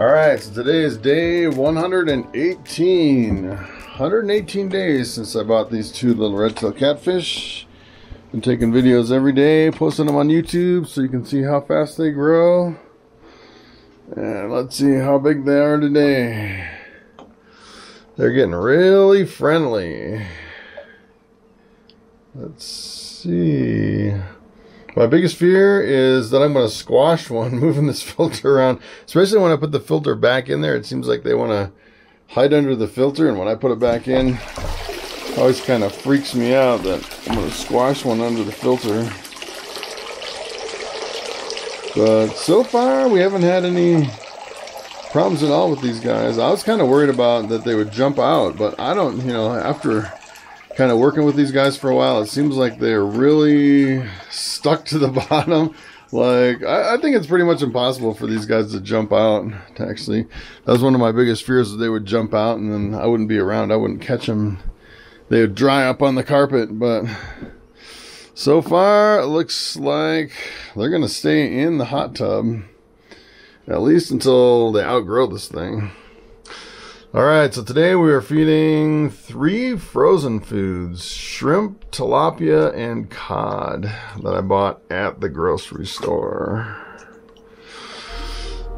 Alright, so today is day 118. 118 days since I bought these two little red tail catfish. Been taking videos every day, posting them on YouTube so you can see how fast they grow. And let's see how big they are today. They're getting really friendly. Let's see. My biggest fear is that I'm going to squash one moving this filter around, especially when I put the filter back in there. It seems like they want to hide under the filter, and when I put it back in, it always kind of freaks me out that I'm going to squash one under the filter. But so far we haven't had any problems at all with these guys. I was kind of worried about that they would jump out, but I don't, you know, after kind of working with these guys for a while, it seems like they're really stuck to the bottom. Like, I think it's pretty much impossible for these guys to jump out, actually. That was one of my biggest fears, that they would jump out and then I wouldn't be around. I wouldn't catch them. They would dry up on the carpet, but so far it looks like they're going to stay in the hot tub, at least until they outgrow this thing. Alright, so today we are feeding three frozen foods: shrimp, tilapia, and cod, that I bought at the grocery store.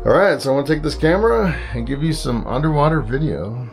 Alright, so I'm going to take this camera and give you some underwater video.